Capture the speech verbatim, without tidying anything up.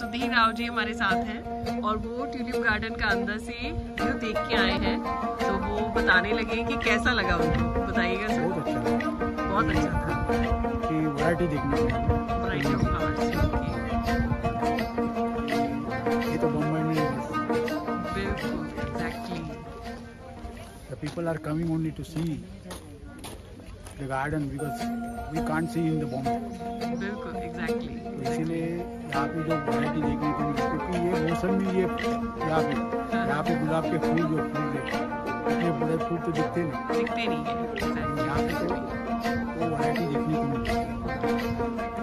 सुधीर राव जी हमारे साथ हैं और वो ट्यूलिप गार्डन का अंदर से व्यू देख के आए हैं, तो वो बताने लगे कि कैसा लगा उन्हें। बताइएगा सर। बहुत अच्छा लगा, बहुत अच्छा था कि वैरायटी देखने को, वैरायटी ऑफ फ्लावर्स। ये तो बम्बई में बिल्कुल exactly the people are coming only to see the garden because we can't see in the Bombay। बिल्कुल exactly। इसीलिए यहाँ पे जो variety देखने को मिलती है, क्योंकि ये मौसम में ये यहाँ पे यहाँ पे गुलाब के फूल जो फूल देखते हैं, इतने बड़े फूल तो दिखते नहीं दिखते नहीं है। यहाँ पे वो variety देखने को मिलती है।